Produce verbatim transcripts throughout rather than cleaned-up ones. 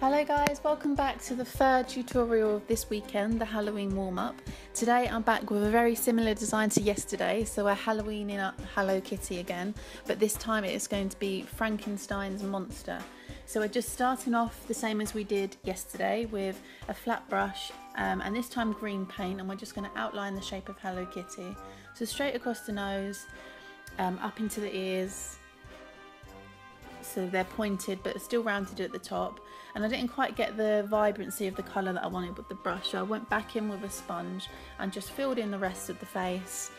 Hello guys, welcome back to the third tutorial of this weekend, the Halloween warm-up. Today I'm back with a very similar design to yesterday, so we're Halloweening up Hello Kitty again, but this time it is going to be Frankenstein's Monster. So we're just starting off the same as we did yesterday with a flat brush um, and this time green paint, and we're just going to outline the shape of Hello Kitty. So straight across the nose, um, up into the ears, so they're pointed but still rounded at the top, and I didn't quite get the vibrancy of the colour that I wanted with the brush, so I went back in with a sponge and just filled in the rest of the face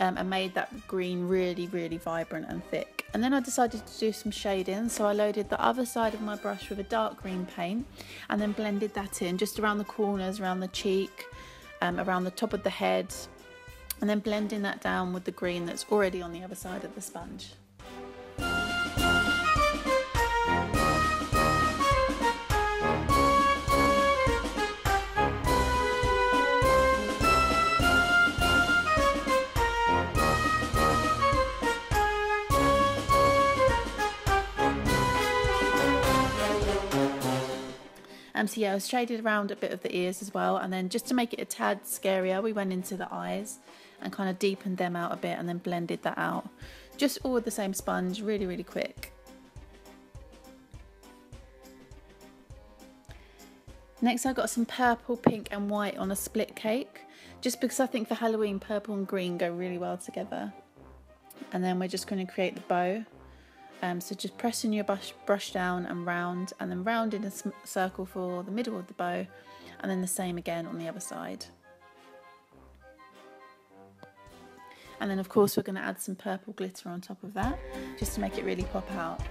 um, and made that green really really vibrant and thick. And then I decided to do some shading, so I loaded the other side of my brush with a dark green paint and then blended that in just around the corners, around the cheek, um, around the top of the head, and then blending that down with the green that's already on the other side of the sponge. Um, so yeah, I shaded around a bit of the ears as well, and then just to make it a tad scarier we went into the eyes and kind of deepened them out a bit and then blended that out. Just all with the same sponge, really really quick. Next I got some purple, pink and white on a split cake, just because I think for Halloween purple and green go really well together. And then we're just going to create the bow. Um, so just pressing your brush, brush down and round, and then round in a circle for the middle of the bow, and then the same again on the other side. And then of course we're going to add some purple glitter on top of that, just to make it really pop out.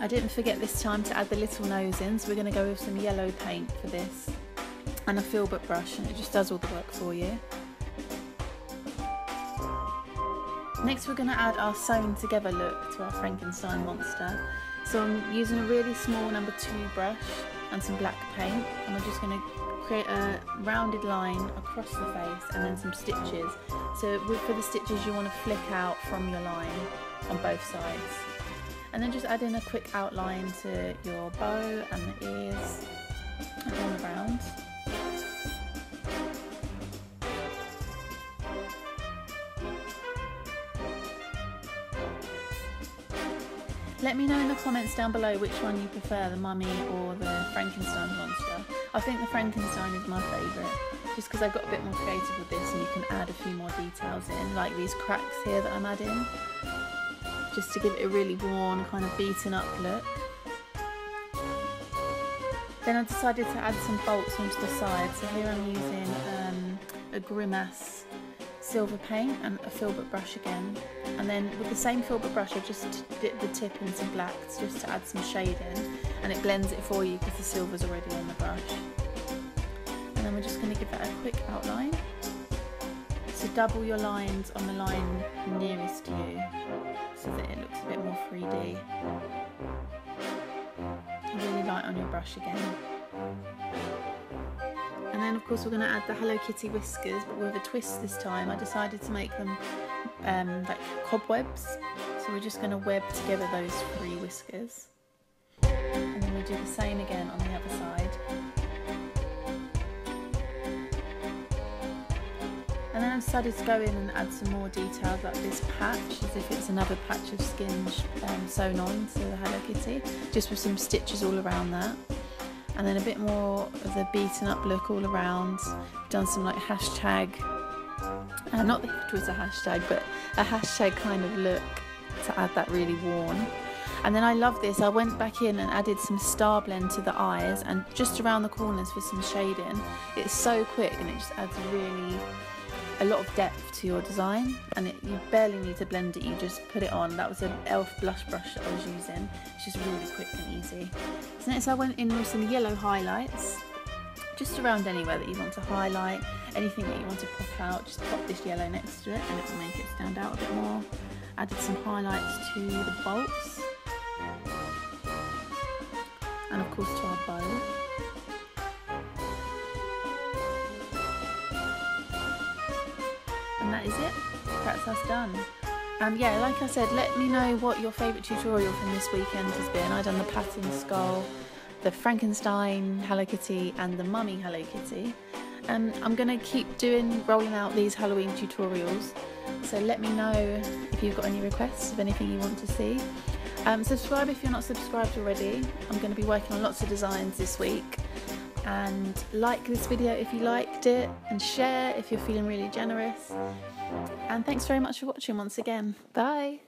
I didn't forget this time to add the little nose in, so we're going to go with some yellow paint for this. And a filbert brush, and it just does all the work for you. Next we're going to add our sewn together look to our Frankenstein monster. So I'm using a really small number two brush and some black paint, and we're just going to create a rounded line across the face and then some stitches. So for the stitches you want to flick out from your line on both sides. And then just add in a quick outline to your bow and the ears and all around. Let me know in the comments down below which one you prefer, the mummy or the Frankenstein monster. I think the Frankenstein is my favourite, just because I got a bit more creative with this and you can add a few more details in, like these cracks here that I'm adding, just to give it a really worn, kind of beaten up look. Then I decided to add some bolts onto the side, so here I'm using um, a Grimace silver paint and a filbert brush again, and then with the same filbert brush I just dip the tip in some black just to add some shade in, and it blends it for you because the silver's already on the brush. And then we're just going to give that a quick outline, so double your lines on the line nearest to you so that it looks a bit more three D. Really light on your brush again. And then of course we're going to add the Hello Kitty whiskers, but with a twist this time. I decided to make them um, like cobwebs, so we're just going to web together those three whiskers, and then we do the same again on the other side. And then I decided to go in and add some more detail, like this patch, as if it's another patch of skin um, sewn on to the Hello Kitty, just with some stitches all around that. And then a bit more of the beaten up look all around. We've done some like hashtag, uh, not that it was a hashtag, but a hashtag kind of look to add that really worn. And then I love this, I went back in and added some Starblend to the eyes and just around the corners for some shading. It's so quick and it just adds really a lot of depth to your design, and it, you barely need to blend it, you just put it on. That was an elf blush brush that I was using, it's just really quick and easy. So next I went in with some yellow highlights, just around anywhere that you want to highlight, anything that you want to pop out, just pop this yellow next to it and it will make it stand out a bit more. Added some highlights to the bolts, and of course to our bow. And that is it, that's us done. Um, yeah, like I said, let me know what your favourite tutorial from this weekend has been. I've done the pattern skull, the Frankenstein Hello Kitty and the Mummy Hello Kitty. Um, I'm going to keep doing, rolling out these Halloween tutorials, so let me know if you've got any requests of anything you want to see. Um, subscribe if you're not subscribed already. I'm going to be working on lots of designs this week. And like this video if you liked it, and share if you're feeling really generous. And thanks very much for watching once again. Bye!